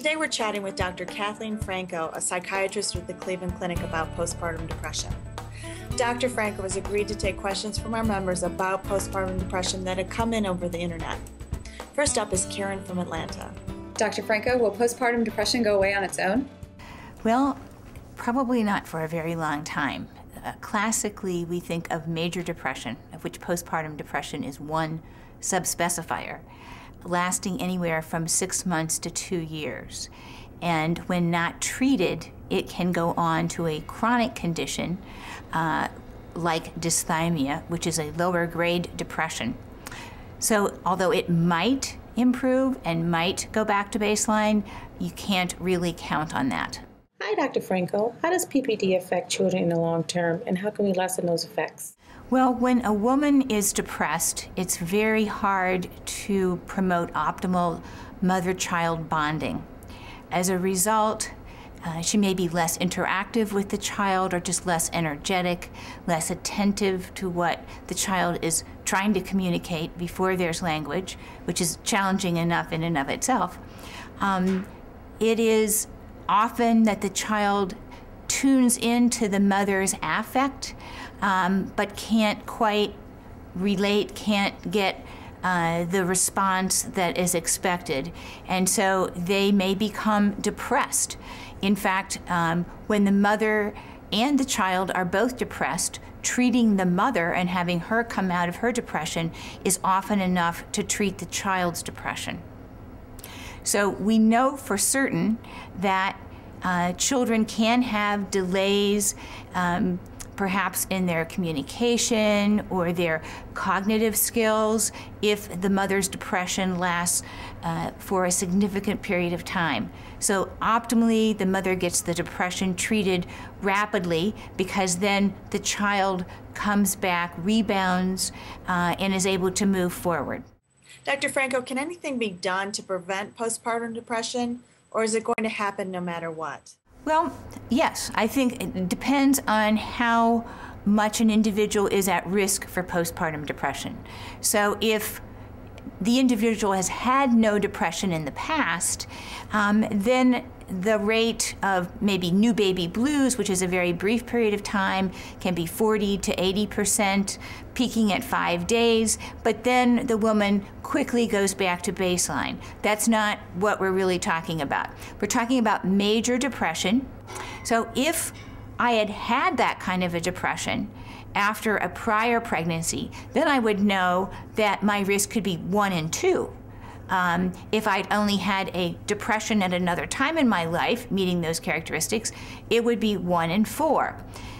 Today we're chatting with Dr. Kathleen Franco, a psychiatrist with the Cleveland Clinic, about postpartum depression. Dr. Franco has agreed to take questions from our members about postpartum depression that have come in over the internet. First up is Karen from Atlanta. Dr. Franco, will postpartum depression go away on its own? Well, probably not for a very long time. Classically, we think of major depression, of which postpartum depression is one subspecifier, lasting anywhere from 6 months to 2 years. And when not treated, it can go on to a chronic condition like dysthymia, which is a lower grade depression. So although it might improve and might go back to baseline, you can't really count on that. Hi, Dr. Franco. How does PPD affect children in the long term, and how can we lessen those effects? Well, when a woman is depressed, it's very hard to promote optimal mother-child bonding. As a result, she may be less interactive with the child, or just less energetic, less attentive to what the child is trying to communicate before there's language, which is challenging enough in and of itself. It is often that the child tunes into the mother's affect, but can't quite relate, can't get the response that is expected. And so they may become depressed. In fact, when the mother and the child are both depressed, treating the mother and having her come out of her depression is often enough to treat the child's depression. So we know for certain that children can have delays, perhaps in their communication or their cognitive skills, if the mother's depression lasts for a significant period of time. So optimally, the mother gets the depression treated rapidly, because then the child comes back, rebounds, and is able to move forward. Dr. Franco, can anything be done to prevent postpartum depression, or is it going to happen no matter what? Well, yes, I think it depends on how much an individual is at risk for postpartum depression. So if the individual has had no depression in the past, then the rate of maybe new baby blues, which is a very brief period of time, can be 40% to 80%, peaking at 5 days, but then the woman quickly goes back to baseline. That's not what we're really talking about. We're talking about major depression. So if I had had that kind of a depression after a prior pregnancy, then I would know that my risk could be 1 in 2. If I'd only had a depression at another time in my life, meeting those characteristics, it would be 1 in 4.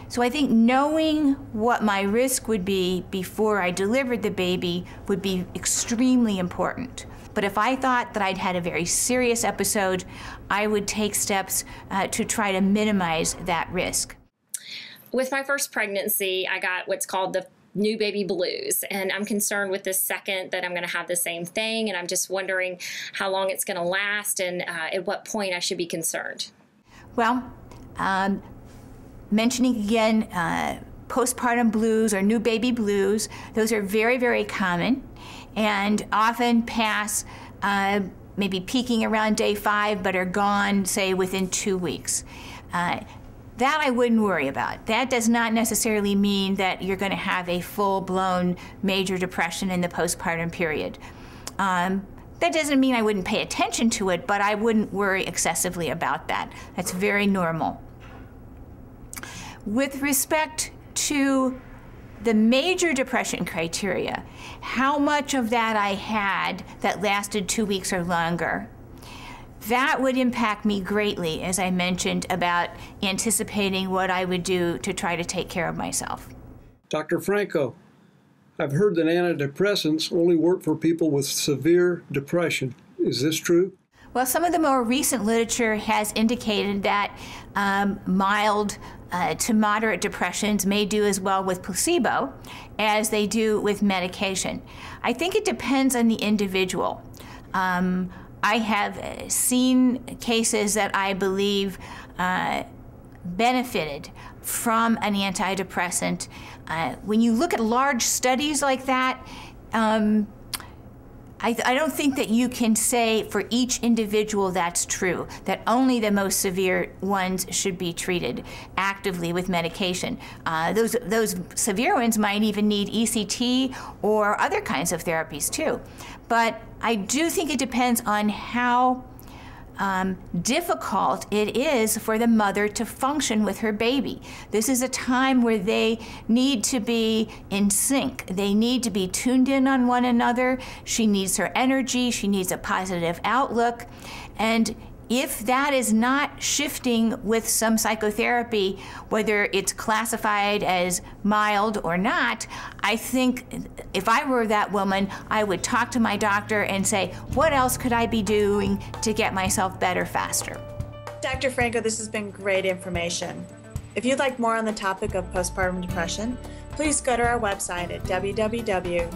So I think knowing what my risk would be before I delivered the baby would be extremely important. But if I thought that I'd had a very serious episode, I would take steps to try to minimize that risk. With my first pregnancy, I got what's called the new baby blues, and I'm concerned with this second that I'm going to have the same thing, and I'm just wondering how long it's going to last, and at what point I should be concerned. Well, mentioning again postpartum blues or new baby blues, those are very, very common, and often pass maybe peaking around day 5, but are gone, say, within 2 weeks. That I wouldn't worry about. That does not necessarily mean that you're going to have a full-blown major depression in the postpartum period. That doesn't mean I wouldn't pay attention to it, but I wouldn't worry excessively about that. That's very normal. With respect to the major depression criteria, how much of that I had that lasted 2 weeks or longer, that would impact me greatly, as I mentioned, about anticipating what I would do to try to take care of myself. Dr. Franco, I've heard that antidepressants only work for people with severe depression. Is this true? Well, some of the more recent literature has indicated that mild to moderate depressions may do as well with placebo as they do with medication. I think it depends on the individual. I have seen cases that I believe benefited from an antidepressant. When you look at large studies like that, I don't think that you can say for each individual that's true, that only the most severe ones should be treated actively with medication. Those severe ones might even need ECT or other kinds of therapies too. But I do think it depends on how difficult it is for the mother to function with her baby. This is a time where they need to be in sync. They need to be tuned in on one another. She needs her energy. She needs a positive outlook. And if that is not shifting with some psychotherapy, whether it's classified as mild or not, I think if I were that woman, I would talk to my doctor and say, what else could I be doing to get myself better faster? Dr. Franco, this has been great information. If you'd like more on the topic of postpartum depression, please go to our website at www.sherwick.com.